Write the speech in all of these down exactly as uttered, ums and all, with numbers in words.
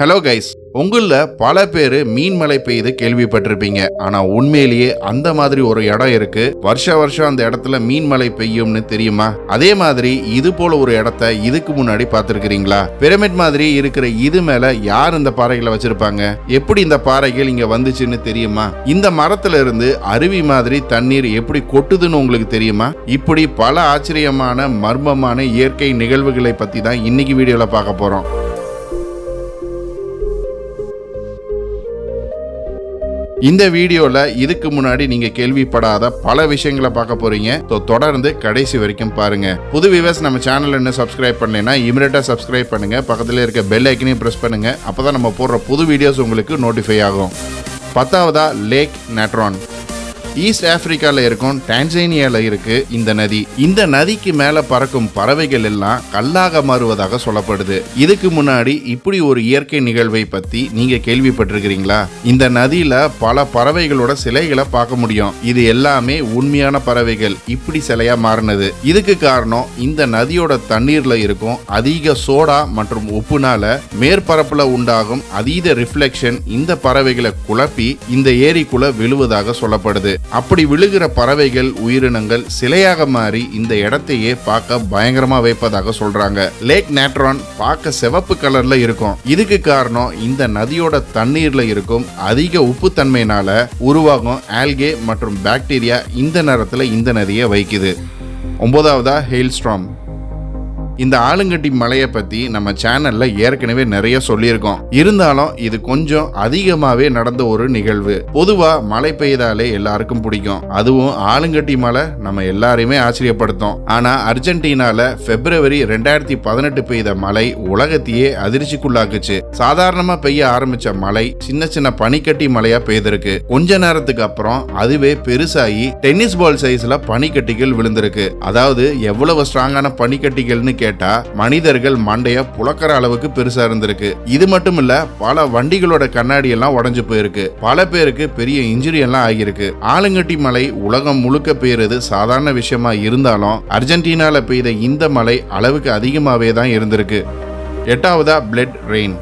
Hello guys, உங்களில் பல பேர் மீன்மலை பெய்து கேள்விப்பட்டிருப்பீங்க. ஆனால் உண்மையிலேயே அந்த மாதிரி ஒரு இடம் இருக்கு. வருஷ வருஷம் அந்த இடத்துல மீன்மலை பெய்யும்னு தெரியுமா? அதே மாதிரி இது போல ஒரு இடத்த இதுக்கு முன்னாடி பார்த்துருக்கிறீங்களா? பிரமிட் மாதிரி இருக்கிற இது மேல யார் இந்த பாறைகளை வச்சிருப்பாங்க? எப்படி இந்த பாறைகள் இங்க வந்துச்சுன்னு தெரியுமா? இந்த மரத்துல இருந்து அருவி மாதிரி தண்ணீர் எப்படி கொட்டுதுன்னு உங்களுக்கு தெரியுமா? இப்படி பல ஆச்சரியமான மர்மமான இயற்கை நிகழ்வுகளை பற்றி தான் இன்னைக்கு வீடியோவில் பார்க்க போகிறோம். இந்த வீடியோவில் இதுக்கு முன்னாடி நீங்கள் கேள்விப்படாத பல விஷயங்களை பார்க்க போகிறீங்க. ஸோ தொடர்ந்து கடைசி வரைக்கும் பாருங்கள். புது வியூவர்ஸ், நம்ம சேனல் இன்னும் சப்ஸ்கிரைப் பண்ணலைன்னா இமிடியேட்டாக சப்ஸ்கிரைப் பண்ணுங்கள். பக்கத்தில் இருக்க பெல் ஐக்கனையும் ப்ரெஸ் பண்ணுங்கள். அப்போ தான் நம்ம போடுற புது வீடியோஸ் உங்களுக்கு நோட்டிஃபை ஆகும். பத்தாவதா, லேக் நேட்ரான். ஈஸ்ட் ஆப்பிரிக்காவில் இருக்கும் டான்சானியாவில் இருக்குது இந்த நதி. இந்த நதிக்கு மேலே பறக்கும் பறவைகள் எல்லாம் கல்லாக மாறுவதாக சொல்லப்படுது. இதுக்கு முன்னாடி இப்படி ஒரு இயற்கை நிகழ்வை பற்றி நீங்கள் கேள்விப்பட்டிருக்கிறீங்களா? இந்த நதியில் பல பறவைகளோட சிலைகளை பார்க்க முடியும். இது எல்லாமே உண்மையான பறவைகள் இப்படி சிலையாக மாறினது. இதுக்கு காரணம் இந்த நதியோட தண்ணீரில் இருக்கும் அதிக சோடா மற்றும் உப்புனால மேற்பரப்பில் உண்டாகும் அதீத ரிஃப்ளெக்ஷன் இந்த பறவைகளை குழப்பி இந்த ஏரிக்குள்ள விழுவதாக சொல்லப்படுது. அப்படி விழுகிற பறவைகள் உயிரினங்கள் சிலையாக மாறி இந்த இடத்தையே பார்க்க பயங்கரமா வைப்பதாக சொல்றாங்க. லேக் நேட்ரான் பார்க்க சிவப்பு கலர்ல இருக்கும். இதுக்கு காரணம் இந்த நதியோட தண்ணீர்ல இருக்கும் அதிக உப்பு தன்மையினால உருவாகும் ஆல்கே மற்றும் பாக்டீரியா இந்த நேரத்துல இந்த நதியை வைக்குது. ஒன்பதாவதா, ஹெயில்ஸ்டார்ம். இந்த ஆலங்கட்டி மலையை பற்றி நம்ம சேனலில் ஏற்கனவே நிறைய சொல்லியிருக்கோம். இருந்தாலும் இது கொஞ்சம் அதிகமாகவே நடந்த ஒரு நிகழ்வு. பொதுவாக மழை பெய்தாலே எல்லாருக்கும் பிடிக்கும். அதுவும் ஆலங்கட்டி மலை நம்ம எல்லாரையுமே ஆச்சரியப்படுத்தும். ஆனால் அர்ஜென்டினாவில் பிப்ரவரி ரெண்டாயிரத்தி பதினெட்டு பெய்த மழை உலகத்தையே அதிர்ச்சிக்குள்ளாக்குச்சு. சாதாரணமாக பெய்ய ஆரம்பித்த மழை சின்ன சின்ன பனிக்கட்டி மழையாக பெய்திருக்கு. கொஞ்ச நேரத்துக்கு அப்புறம் அதுவே பெருசாகி டென்னிஸ் பால் சைஸில் பனிக்கட்டிகள் விழுந்திருக்கு. அதாவது எவ்வளவு ஸ்ட்ராங்கான பனிக்கட்டிகள்னு கேட்டா மனிதர்கள் மண்டைய புலக்கிற அளவுக்கு பெருசா இருந்திருக்கு. இது மட்டும் இல்ல, பல வண்டிகளோட கண்ணாடி எல்லாம் உடைஞ்சு போயிருக்கு. பல பேருக்கு பெரிய இன்ஜுரி எல்லாம் ஆகியிருக்கு. ஆலங்கட்டி மலை உலகம் முழுக்க பெய்யுறது சாதாரண விஷயமா இருந்தாலும் அர்ஜென்டினால பெய்த இந்த மலை அளவுக்கு அதிகமாவே தான் இருந்திருக்கு. எட்டாவதா, பிளட் ரெயின்.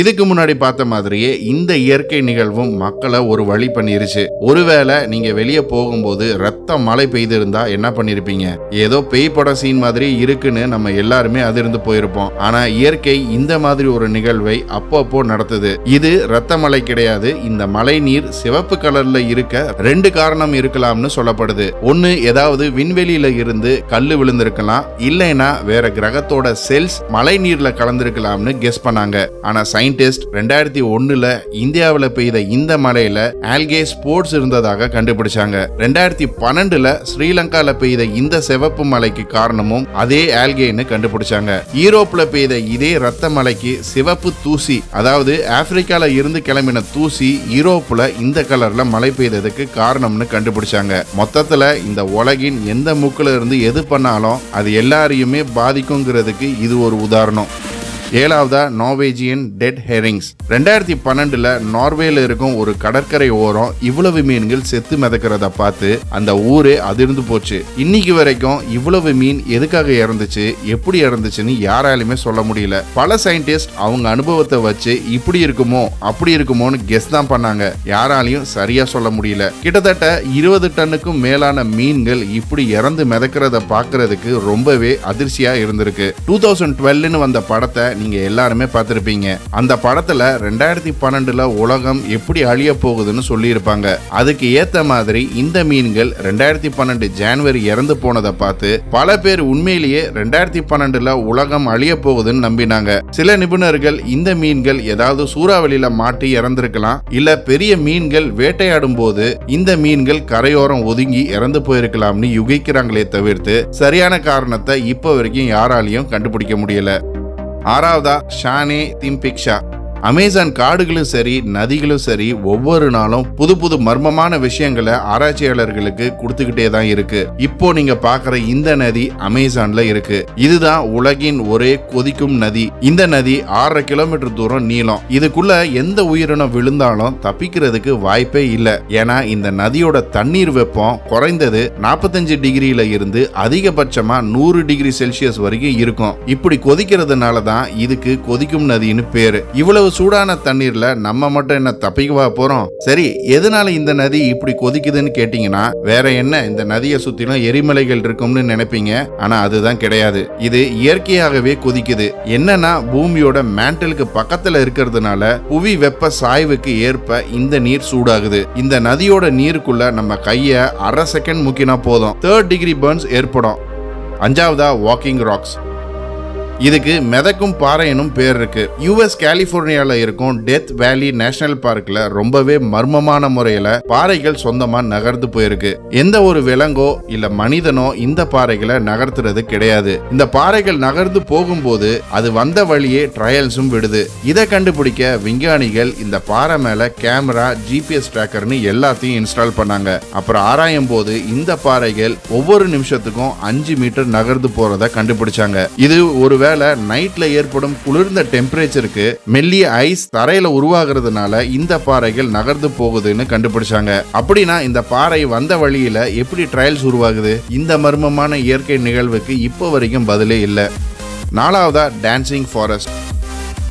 இதுக்கு முன்னாடி பார்த்த மாதிரியே இந்த இயற்கை நிகழ்வும் மக்களை ஒரு வழி பண்ணிருச்சு. ஒருவேளை நீங்க வெளியே போகும்போது ரத்த மழை பெய்திருந்தா என்ன பண்ணிருப்பீங்க? ஏதோ பேய் பட சீன் மாதிரி இருக்குன்னு நம்ம எல்லாருமே அதிர்ந்து போயிருப்போம். ஆனா இயற்கை இந்த மாதிரி ஒரு நிகழ்வை அப்பப்போ நடத்துது. இது ரத்த மழை கிடையாது. இந்த மழை நீர் சிவப்பு கலர்ல இருக்க ரெண்டு காரணம் இருக்கலாம்னு சொல்லப்படுது. ஒன்னு, ஏதாவது விண்வெளியில இருந்து கல்லு விழுந்திருக்கலாம். இல்லைன்னா வேற கிரகத்தோட செல்ஸ் மழை நீர்ல கலந்திருக்கலாம்னு கெஸ் பண்ணாங்க. ஆனா சயின்டிஸ்ட் ரெண்டாயிரத்தி ஒன்னுல இந்தியாவில் பெய்த இந்த மலையில ஆல்கே ஸ்போர்ட்ஸ் இருந்ததாக கண்டுபிடிச்சாங்க. ரெண்டாயிரத்தி பன்னெண்டுல ஸ்ரீலங்கால பெய்த இந்த சிவப்பு மலைக்கு காரணமும் அதே ஆல்கேன்னு கண்டுபிடிச்சாங்க. யூரோப்ல பெய்த இதே ரத்த மலைக்கு சிவப்பு தூசி, அதாவது ஆப்பிரிக்கால இருந்து கிளம்பின தூசி யூரோப்ல இந்த கலர்ல மழை பெய்ததுக்கு காரணம்னு கண்டுபிடிச்சாங்க. மொத்தத்துல இந்த உலகின் எந்த முக்கில இருந்து எது பண்ணாலும் அது எல்லாரையுமே பாதிக்கும்ங்கிறதுக்கு இது ஒரு உதாரணம். ஏழாவதா, நார்வேஜியன் டெட் ஹெரிங்ஸ். ரெண்டாயிரத்தி பன்னெண்டுல நார்வேல இருக்கும் ஒரு கடற்கரை ஓரம் இவ்வளவு மீன்கள் செத்து மிதக்கிறத பார்த்து அந்த ஊரே அதிர்ந்து போச்சு. இன்னைக்கு வரைக்கும் இவ்வளவு மீன் எதுக்காக இறந்துச்சு, எப்படி இறந்துச்சுன்னு யாராலுமே சொல்ல முடியல. பல சயின்டிஸ்ட் அவங்க அனுபவத்தை வச்சு இப்படி இருக்குமோ அப்படி இருக்குமோன்னு கெஸ் தான் பண்ணாங்க. யாராலையும் சரியா சொல்ல முடியல. கிட்டத்தட்ட இருபது டன்னுக்கும் மேலான மீன்கள் இப்படி இறந்து மிதக்கிறத பாக்குறதுக்கு ரொம்பவே அதிர்ச்சியா இருந்திருக்கு. டூ தௌசண்ட் டுவெல்னு வந்த படத்தை நீங்க எல்லாருமே பார்த்திருப்பீங்க. அந்த படத்துல ரெண்டாயிரத்தி பன்னெண்டுல உலகம் எப்படி அழிய போகுதுன்னு சொல்லி இருப்பாங்க. அதுக்கு ஏத்த மாதிரி இந்த மீன்கள் ரெண்டாயிரத்தி பன்னெண்டு ஜனவரி இறந்து போனதை பார்த்து பல பேர் உண்மையிலேயே ரெண்டாயிரத்தி பன்னெண்டுல உலகம் அழிய போகுதுன்னு நம்பினாங்க. சில நிபுணர்கள் இந்த மீன்கள் ஏதாவது சூறாவளியில மாட்டி இறந்திருக்கலாம். இல்ல பெரிய மீன்கள் வேட்டையாடும் போது இந்த மீன்கள் கரையோரம் ஒதுங்கி இறந்து போயிருக்கலாம்னு யூகிக்கிறாங்களே தவிர்த்து சரியான காரணத்தை இப்ப வரைக்கும் யாராலையும் கண்டுபிடிக்க முடியல. ஆறாவதா, ஷானே திம்பிக்ஷா. அமேசான் காடுகளும் சரி நதிகளும் சரி ஒவ்வொரு நாளும் புது புது மர்மமான விஷயங்களை ஆராய்ச்சியாளர்களுக்கு கொடுத்துக்கிட்டே தான் இருக்கு. இப்போ நீங்க பாக்குற இந்த நதி அமேசான்ல இருக்கு. இதுதான் உலகின் ஒரே கொதிக்கும் நதி. இந்த நதி ஆறரை கிலோமீட்டர் தூரம் நீளம். இதுக்குள்ள எந்த உயிரினம் விழுந்தாலும் தப்பிக்கிறதுக்கு வாய்ப்பே இல்லை. ஏன்னா இந்த நதியோட தண்ணீர் வெப்பம் குறைந்தது நாற்பத்தஞ்சு டிகிரியில இருந்து அதிகபட்சமா நூறு டிகிரி செல்சியஸ் வரைக்கும் இருக்கும். இப்படி கொதிக்கிறதுனால தான் இதுக்கு கொதிக்கும் நதின்னு பேரு. இவ்வளவு சூடான தண்ணீர்ல நம்ம மட்டும் என்ன தப்பிக்கவா போறோம்? சரி, எதனால இந்த நதி இப்படி கொதிக்குதுன்னு கேட்டீங்கன்னா வேற என்ன, இந்த நதியை சுத்திலும் எரிமலைகள் இருக்கும்னு நினைப்பீங்க. ஆனா அதுதான் கிடையாது. இது இயற்கையாகவே கொதிக்குது. என்னன்னா பூமியோட மேண்டலுக்கு பக்கத்துல இருக்கிறதுனால புவி வெப்ப சாய்வுக்கு ஏற்ப இந்த நீர் சூடாகுது. இந்த நதியோட நீருக்குள்ள நம்ம கையை அரை செகண்ட் முக்கினா போதும் தேர்ட் டிகிரி பர்ன்ஸ் ஏற்படும். அஞ்சாவதா வாக்கிங் ராக்ஸ். இதுக்கு மிதக்கும் பாறைனும் பேர் இருக்கு. யூஎஸ் கலிபோர்னியால இருக்கும் டெத் வேலி நேஷனல் பார்க்ல ரொம்பவே மர்மமான முறையில பாறைகள் சொந்தமா நகர்ந்து போயிருக்கு. எந்த ஒரு விலங்கோ இல்ல மனிதனோ இந்த பாறைகளை நகர்த்துறது கிடையாது. இந்த பாறைகள் நகர்ந்து போகும்போது அது வந்த வழியே ட்ரையல்ஸும் விடுது. இதை கண்டுபிடிக்க விஞ்ஞானிகள் இந்த பாறை மேல கேமரா, ஜிபிஎஸ் ட்ராக்கர்னு எல்லாத்தையும் இன்ஸ்டால் பண்ணாங்க. அப்புறம் ஆராயும் போது இந்த பாறைகள் ஒவ்வொரு நிமிஷத்துக்கும் அஞ்சு மீட்டர் நகர்ந்து போறதை கண்டுபிடிச்சாங்க. இது ஒரு நைட்ல ஏற்படும் குளிர்ந்த டெம்பரேச்சருக்கு மெல்லிய ஐஸ் தரையில உருவாகிறதுனால இந்த பாறைகள் நகர்ந்து போகுதுன்னு கண்டுபிடிச்சாங்க. அப்படின்னா இந்த பாறை வந்த வழியில எப்படி ட்ரையல்ஸ் உருவாகுது? இந்த மர்மமான இயற்கை நிகழ்வுக்கு இப்போ வரைக்கும் பதிலே இல்லை. நாலாவதா டான்சிங் ஃபாரஸ்ட்.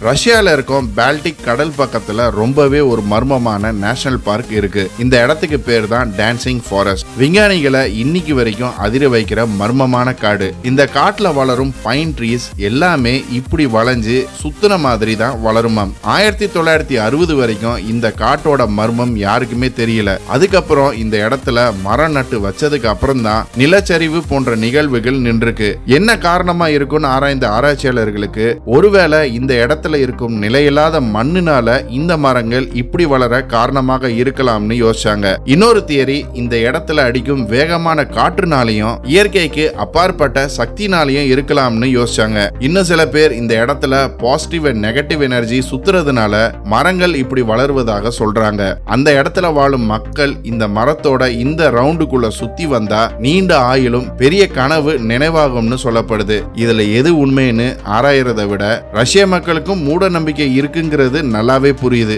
ரஷ்யாவில் இருக்கும் பால்டிக் கடல் பக்கத்தில் ரொம்பவே ஒரு மர்மமான நேஷனல் பார்க் இருக்கு. இந்த இடத்துக்கு பேர் தான் டான்சிங் ஃபாரஸ்ட். விஞ்ஞானிகளை இன்னைக்கு வரைக்கும் அதிர வைக்கிற மர்மமான காடு. இந்த காட்டில் வளரும் பைன் ட்ரீஸ் எல்லாமே இப்படி வளைஞ்சு சுத்தின மாதிரி தான் வளருமாம். ஆயிரத்தி தொள்ளாயிரத்தி அறுபது வரைக்கும் இந்த காட்டோட மர்மம் யாருக்குமே தெரியல. அதுக்கப்புறம் இந்த இடத்துல மரம் நட்டு வச்சதுக்கு அப்புறம் தான் நிலச்சரிவு போன்ற நிகழ்வுகள் நின்றுருக்கு. என்ன காரணமா இருக்குன்னு ஆராய்ந்த ஆராய்ச்சியாளர்களுக்கு ஒருவேளை இந்த இடத்துல இருக்கும் நிலையில்லாத மண்ணினால இந்த மரங்கள் இப்படி வளர காரணமாக இருக்கலாம்னு யோசிச்சாங்க. இன்னொரு தியரி, இந்த இடத்துல அடிக்கும் வேகமான காற்றுனாலையும் இயற்கைக்கு அப்பாற்பட்ட சக்தினாலையும் இருக்கலாம்னு யோசிச்சாங்க. இன்னும் சில பேர் இந்த இடத்துல பாசிட்டிவ் அண்ட் நெகட்டிவ் எனர்ஜி சுத்துறதுனால மரங்கள் இப்படி வளருவதாக சொல்றாங்க. அந்த இடத்துல வாழும் மக்கள் இந்த மரத்தோட இந்த ரவுண்டுக்குள்ள சுத்தி வந்தா நீண்ட ஆயுளும் பெரிய கனவு நினைவாகும்னு சொல்லப்படுது. இதுல எது உண்மைன்னு ஆராயறதை விட ரஷ்ய மக்களுக்கும் மூட நம்பிக்கை இருக்குங்கிறது நல்லாவே புரியுது.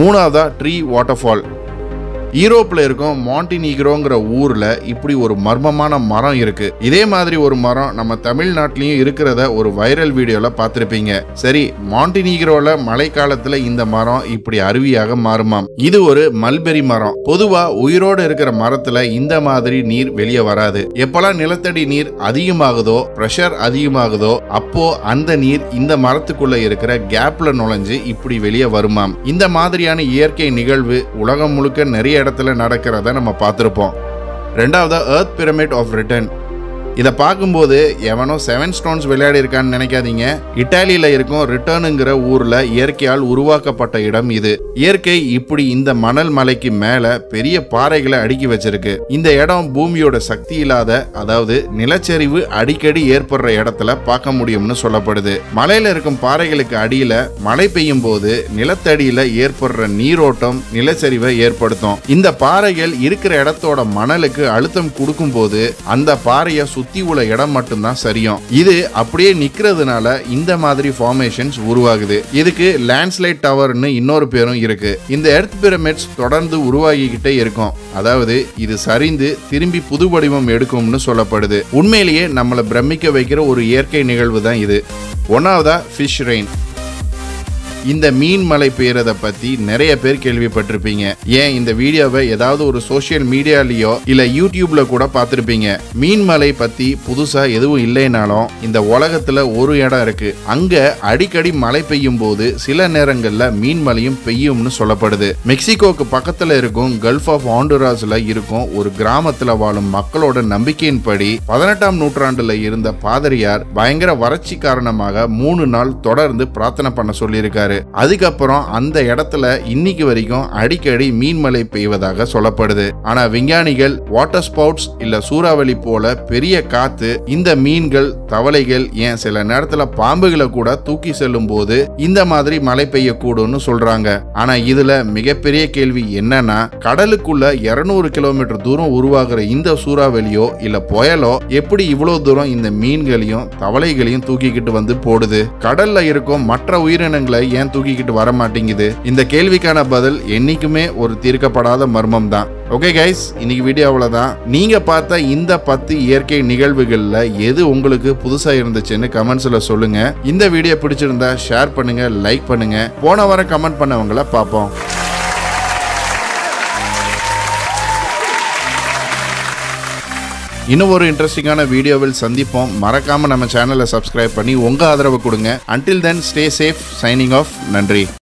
மூணாவதா ட்ரீ வாட்டர்ஃபால். யூரோப்பில் இருக்கும் மாண்டினீக்ரோங்கிற ஊர்ல இப்படி ஒரு மர்மமான மரம் இருக்கு. இதே மாதிரி ஒரு மரம் நம்ம தமிழ்நாட்டிலையும் இருக்கிறத ஒரு வைரல் வீடியோல பார்த்திருப்பீங்க. சரி, மாண்டினீக்ரோல மழை காலத்துல இந்த மரம் இப்படி அருவியாக மாறுமாம். இது ஒரு மல்பெரி மரம். பொதுவா உயிரோடு இருக்கிற மரத்துல இந்த மாதிரி நீர் வெளியே வராது. எப்பெல்லாம் நிலத்தடி நீர் அதிகமாகுதோ, பிரஷர் அதிகமாகுதோ, அப்போ அந்த நீர் இந்த மரத்துக்குள்ள இருக்கிற கேப்ல நுழைஞ்சு இப்படி வெளியே வருமாம். இந்த மாதிரியான இயற்கை நிகழ்வு உலகம் முழுக்க நிறைய இடத்துல நடக்கிறத நம்ம பார்த்திருப்போம். ரெண்டாவது எர்த் பிரமிட் ஆஃப் ரிட்டன். இதை பார்க்கும்போது எவனோ செவன் ஸ்டோன்ஸ் விளையாடி இருக்கான்னு நினைக்காதீங்க. இட்டாலியில இருக்கும் ரிட்டர்னுங்கிற ஊர்ல இயற்கையால் உருவாக்கப்பட்ட இடம் இது. இயற்கை இப்படி இந்த மணல் மலைக்கு மேல பெரிய பாறைகளை அடுக்கி வச்சிருக்கு. இந்த இடம் பூமியோட சக்தி இல்லாத, அதாவது நிலச்சரிவு அடிக்கடி ஏற்படுற இடத்துல பார்க்க முடியும்னு சொல்லப்படுது. மலையில இருக்கும் பாறைகளுக்கு அடியில மழை பெய்யும் போது நிலத்தடியில ஏற்படுற நீரோட்டம் நிலச்சரிவை ஏற்படுத்தும். இந்த பாறைகள் இருக்கிற இடத்தோட மணலுக்கு அழுத்தம் கொடுக்கும் போது அந்த பாறையை சுத்தி உள்ள இடம் மட்டும்தான் சரியும். இது அப்படியே நிக்கிறதுனால இந்த மாதிரி ஃபார்மேஷன்ஸ் உருவாகுது. இதுக்கு லேண்ட்ஸ்லைட் டவர்னு இன்னொரு பேரும் இருக்கு. இந்த எர்த் பிரமிட்ஸ் தொடர்ந்து உருவாகிக்கிட்டே இருக்கும். அதாவது இது சரிந்து திரும்பி புது வடிவம் எடுக்கும்னு சொல்லப்படுது. உண்மையிலேயே நம்மளை பிரமிக்க வைக்கிற ஒரு இயற்கை நிகழ்வு தான் இது. ஒன்னாவதா ஃபிஷ் ரெயின். இந்த மீன் மலை பெய்யறதை பற்றி நிறைய பேர் கேள்விப்பட்டிருப்பீங்க. ஏன் இந்த வீடியோவை ஏதாவது ஒரு சோஷியல் மீடியாலேயோ இல்லை யூடியூப்ல கூட பார்த்துருப்பீங்க. மீன் மலை பற்றி புதுசாக எதுவும் இல்லைனாலும் இந்த உலகத்தில் ஒரு இடம் இருக்கு. அங்கே அடிக்கடி மழை பெய்யும் போது சில நேரங்களில் மீன் மலையும் பெய்யும்னு சொல்லப்படுது. மெக்சிகோக்கு பக்கத்தில் இருக்கும் கல்ஃப் ஆஃப் ஹாண்டுராஸில் இருக்கும் ஒரு கிராமத்தில் வாழும் மக்களோட நம்பிக்கையின்படி பதினெட்டாம் நூற்றாண்டுல இருந்த பாதிரியார் பயங்கர வறட்சி காரணமாக மூணு நாள் தொடர்ந்து பிரார்த்தனை பண்ண சொல்லியிருக்காரு. வந்தாரு. அதுக்கப்புறம் அந்த இடத்துல இன்னைக்கு வரைக்கும் அடிக்கடி மீன்மலை பெய்வதாக சொல்லப்படுது. ஆனா விஞ்ஞானிகள் வாட்டர் ஸ்பவுட்ஸ் இல்ல சூறாவளி போல பெரிய காத்து இந்த மீன்கள், தவளைகள், ஏன் சில நேரத்துல பாம்புகளை கூட தூக்கி செல்லும் போது இந்த மாதிரி மழை பெய்யக்கூடும்னு சொல்றாங்க. ஆனா இதுல மிகப்பெரிய கேள்வி என்னன்னா, கடலுக்குள்ள இருநூறு கிலோமீட்டர் தூரம் உருவாகிற இந்த சூறாவளியோ இல்ல புயலோ எப்படி இவ்வளவு தூரம் இந்த மீன்களையும் தவளைகளையும் தூக்கிக்கிட்டு வந்து போடுது? கடல்ல இருக்கும் மற்ற உயிரினங்களை ஏன் தூக்கிக்கிட்டு வர மாட்டேங்குது? இந்த கேள்விக்கான பதில் என்னைக்குமே ஒரு தீர்க்கப்படாத மர்மம் தான். ஓகே கைஸ், இன்னைக்கு வீடியோ அவ்வளவுதான். நீங்க பார்த்த இந்த பத்து இயற்கை நிகழ்வுகள்ல எது உங்களுக்கு புதுசா இருந்துச்சுன்னு கமெண்ட்ஸ்ல சொல்லுங்க. இந்த வீடியோ பிடிச்சிருந்தா ஷேர் பண்ணுங்க, லைக் பண்ணுங்க. போன வாரம் கமெண்ட் பண்ணவங்கள பார்ப்போம். இன்னும் ஒரு இன்ட்ரெஸ்டிங்கான வீடியோவில் சந்திப்போம். மறக்காம நம்ம சேனலை சப்ஸ்கிரைப் பண்ணி உங்க ஆதரவு கொடுங்க. Until then stay safe. Signing off. நன்றி.